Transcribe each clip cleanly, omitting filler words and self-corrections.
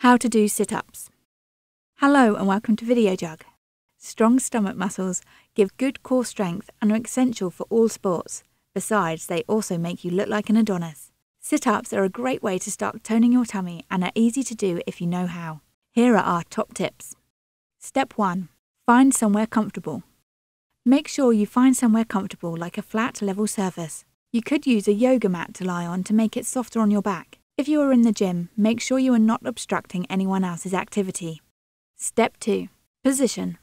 How to do sit-ups. Hello and welcome to VideoJug. Strong stomach muscles give good core strength and are essential for all sports. Besides, they also make you look like an Adonis. Sit-ups are a great way to start toning your tummy and are easy to do if you know how. Here are our top tips. Step 1. Find somewhere comfortable. Make sure you find somewhere comfortable like a flat, level surface. You could use a yoga mat to lie on to make it softer on your back. If you are in the gym, make sure you are not obstructing anyone else's activity. Step 2. Position.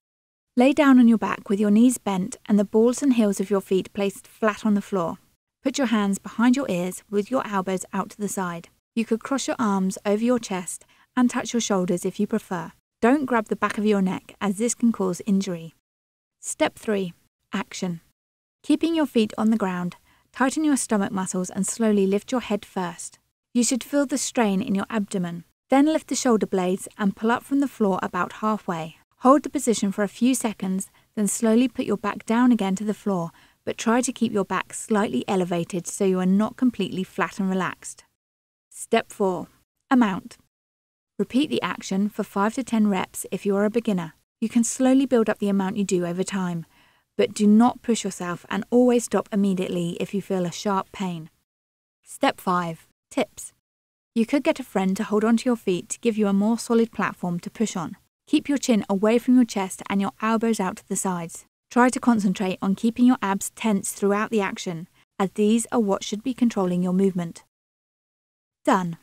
Lay down on your back with your knees bent and the balls and heels of your feet placed flat on the floor. Put your hands behind your ears with your elbows out to the side. You could cross your arms over your chest and touch your shoulders if you prefer. Don't grab the back of your neck as this can cause injury. Step 3. Action. Keeping your feet on the ground, tighten your stomach muscles and slowly lift your head first. You should feel the strain in your abdomen. Then lift the shoulder blades and pull up from the floor about halfway. Hold the position for a few seconds, then slowly put your back down again to the floor, but try to keep your back slightly elevated so you are not completely flat and relaxed. Step 4. Amount. Repeat the action for 5 to 10 reps if you are a beginner. You can slowly build up the amount you do over time, but do not push yourself and always stop immediately if you feel a sharp pain. Step 5. Tips. You could get a friend to hold onto your feet to give you a more solid platform to push on. Keep your chin away from your chest and your elbows out to the sides. Try to concentrate on keeping your abs tense throughout the action, as these are what should be controlling your movement. Done.